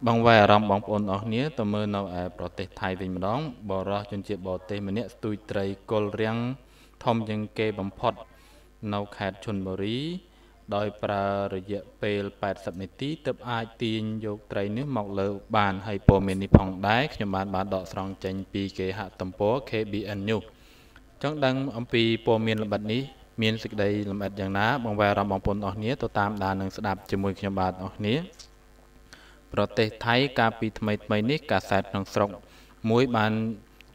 Bang vai ram bang pon of near to moon of a protest tithing down, Bora Junjib or 10 minutes to tray cold riang, Tom Jung cave and pot. No cat chunbury, Doi pra reject pale pat submiti, tub I teen yoke train, mock low ban, hypo mini pong dike, your man bad dot strong chain PK hat tempo, KBN new. Chung dung umpy po mean labadney, mean sick day lamat young nap, and where ram bang pon of near to tam down and snap to move your bad of near. ប្រទេសថៃកាលពីថ្មីៗនេះកាសែតក្នុងស្រុកមួយបាន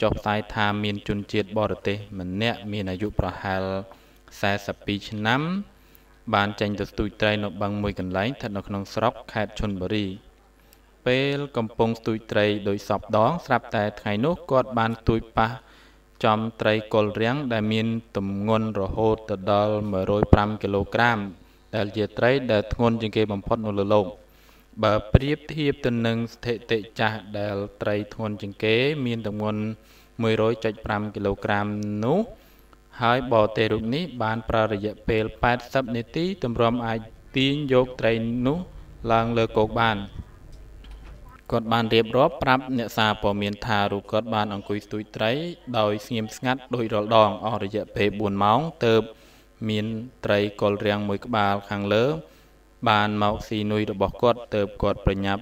ចុះផ្សាយថាមន្ត្រីក្រសួងអប់រំនិងសិក្សាធម្មការបានផ្លាស់ប្តូរគោលនយោបាយរបស់រដ្ឋាភិបាល Bà priếp thiếp tình nâng thể tệ chạc đèl trầy thuần chừng kế miên tổng nguồn 10.5 kg nú. Hai bò tê rụt ní bàn pra rời dạy pêl phát sắp nế tí tùm rõm ai tín dốc trầy nú làng lơ cột bàn. Cột bàn riêp rõp prap nhẹ xa bò miên thà rụt cột bàn ổng cúi tùy trầy đòi nghiêm ngắt đôi rõ đòn ở rời dạy pê buồn máu tợp miên trầy cột riêng mùi các bà kháng lỡ. Bàn mạo xì nuôi được bọc cốt từ cột bởi nhập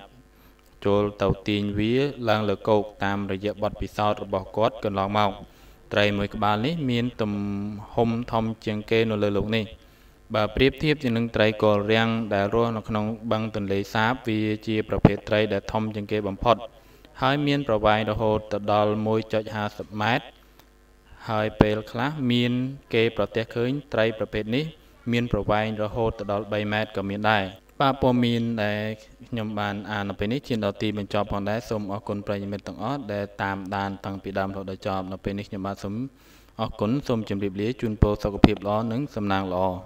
chôl tàu tin vía lang lửa cầu tam rồi dẹp bọt bị sao được bọc cốt cần lòng mạo trời mười các bạn ấy miên tùm hôm thông trường kê nô lơ lục này bà priếp thiếp trên nâng trời cổ riêng đã rô nó không băng tuần lấy sáp vì chia bảo vệ trời đã thông trường kê bấm phọt hai miên bảo vệ đồ hồ tật đòl môi chọt hà sập mát hai bèl khá miên kê bảo tế khơi trời bảo vệ này miên bảo vệ đồ hồ tật đòl bay mát của miên đài bà bố miên để nhóm bàn à nó bên này trên đầu tiên mình cho bọn đá xông ở con prey mình tặng ớt để tam đàn tăng bị đam rồi để cho nó bên này nhóm bàn xông ở con xông chuẩn bị lấy chun po sau cái phim đó nướng xâm nàng lò